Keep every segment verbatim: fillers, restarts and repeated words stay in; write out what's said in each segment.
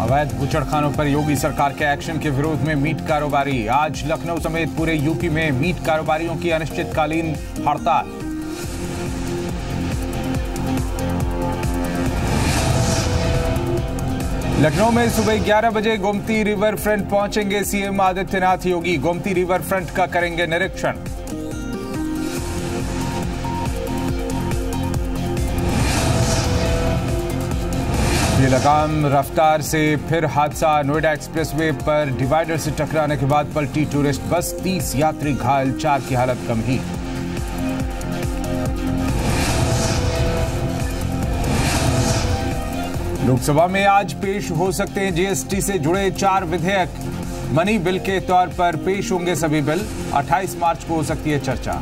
अवैध बूचड़खानों पर योगी सरकार के एक्शन के विरोध में मीट कारोबारी। आज लखनऊ समेत पूरे यूपी में मीट कारोबारियों की अनिश्चितकालीन हड़ताल। लखनऊ में सुबह ग्यारह बजे गोमती रिवर फ्रंट पहुंचेंगे CM Adityanath Yogi. Gomti river front का करेंगे निरीक्षण। बेलगाम रफ्तार से फिर हादसा। नोएडा एक्सप्रेसवे पर डिवाइडर से टकराने के बाद पलटी टूरिस्ट बस। तीस यात्री घायल, चार की हालत गंभीर। लोकसभा में आज पेश हो सकते हैं जीएसटी से जुड़े चार विधेयक। मनी बिल के तौर पर पेश होंगे सभी बिल। अट्ठाईस मार्च को हो सकती है चर्चा।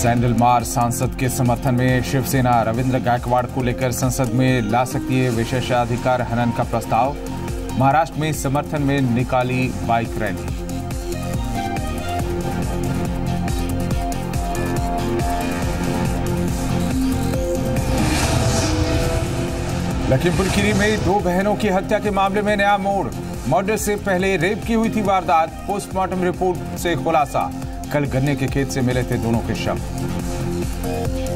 सैंडलमार सांसद के समर्थन में शिवसेना रविंद्र गायकवाड़ को लेकर संसद में ला सकती है विशेषाधिकार हनन का प्रस्ताव। महाराष्ट्र में समर्थन में निकाली बाइक रैली। लखीमपुर खीरी में दो बहनों की हत्या के मामले में नया मोड़। मर्डर से पहले रेप की हुई थी वारदात। पोस्टमार्टम रिपोर्ट से खुलासा। कल गन्ने के खेत से मिले थे दोनों के शव।